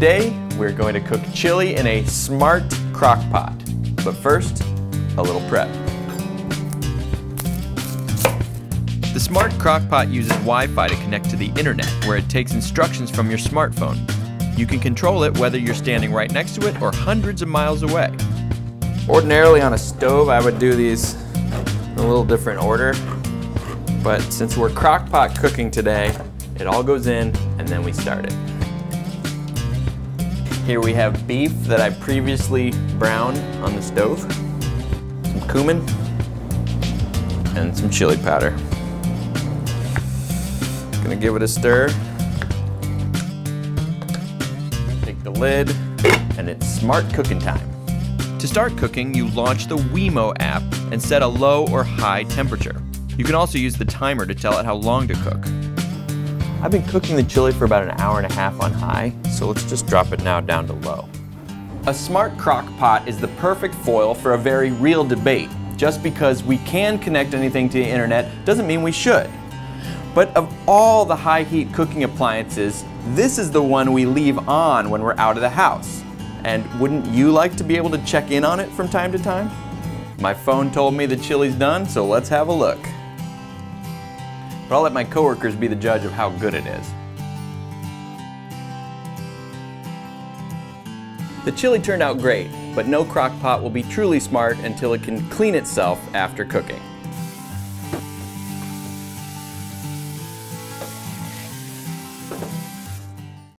Today, we're going to cook chili in a smart crock-pot. But first, a little prep. The smart crock-pot uses Wi-Fi to connect to the internet, where it takes instructions from your smartphone. You can control it whether you're standing right next to it or hundreds of miles away. Ordinarily on a stove, I would do these in a little different order. But since we're crock-pot cooking today, it all goes in and then we start it. Here we have beef that I previously browned on the stove, some cumin, and some chili powder. Gonna give it a stir. Take the lid, and it's smart cooking time. To start cooking, you launch the WeMo app and set a low or high temperature. You can also use the timer to tell it how long to cook. I've been cooking the chili for about an hour and a half on high, so let's just drop it now down to low. A smart crock pot is the perfect foil for a very real debate. Just because we can connect anything to the internet doesn't mean we should. But of all the high heat cooking appliances, this is the one we leave on when we're out of the house. And wouldn't you like to be able to check in on it from time to time? My phone told me the chili's done, so let's have a look. But I'll let my coworkers be the judge of how good it is. The chili turned out great, but no crock pot will be truly smart until it can clean itself after cooking.